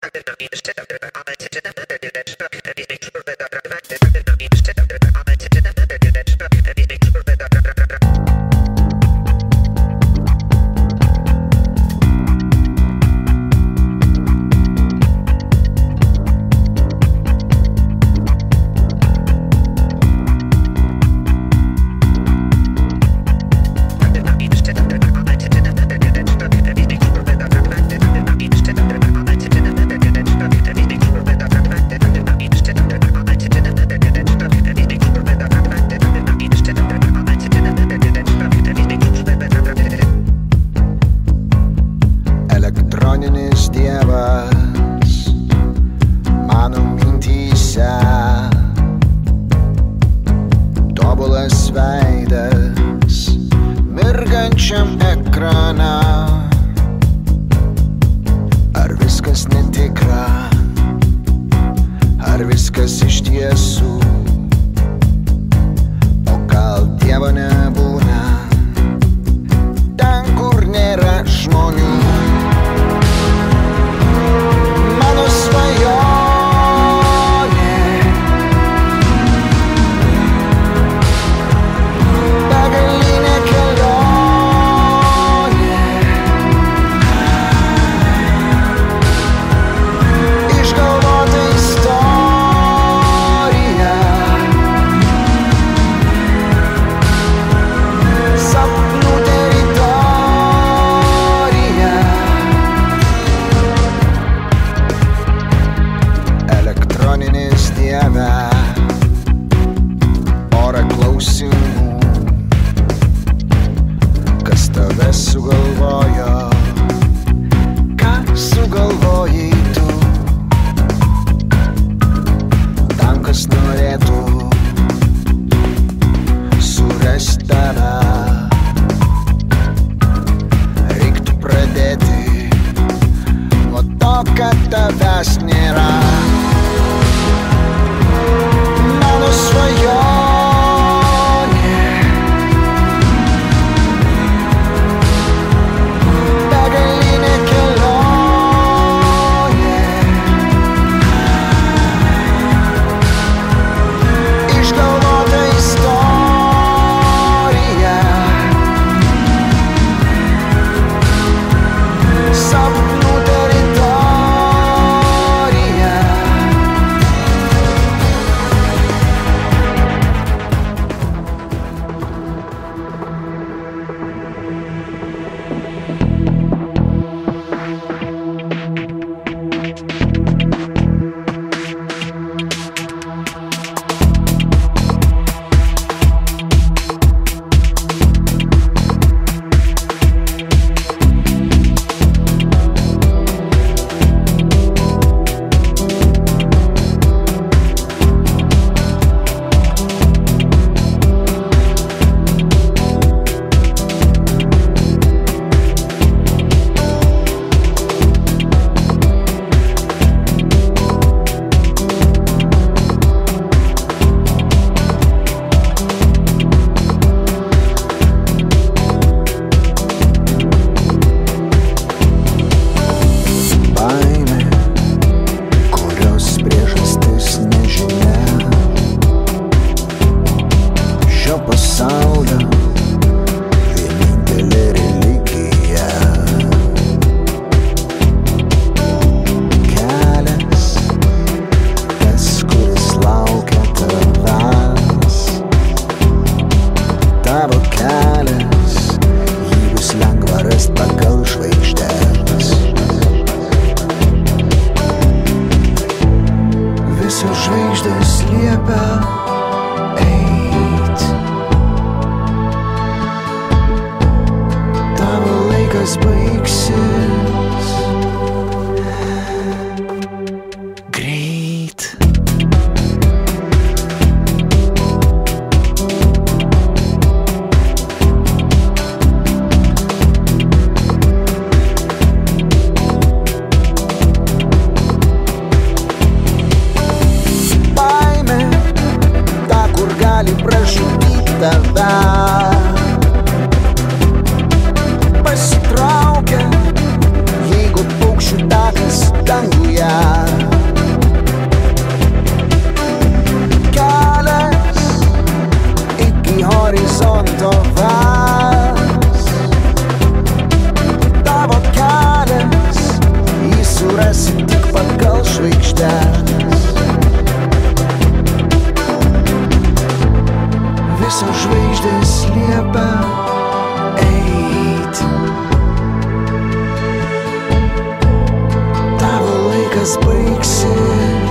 Elektroninis dievas mano mintyse, tobulas veidas mirgančiam ekrane. Ar viskas netikra, ar viskas iš tiesų, o gal dievo nebūna ten, kur nėra žmonių. Ora klausimų, kas tave sugalvojo, ką sugalvojai tu. Tam, kas norėtų surasti tave, reiktų pradėti nuo to, kad tavęs nėra. Baigsis.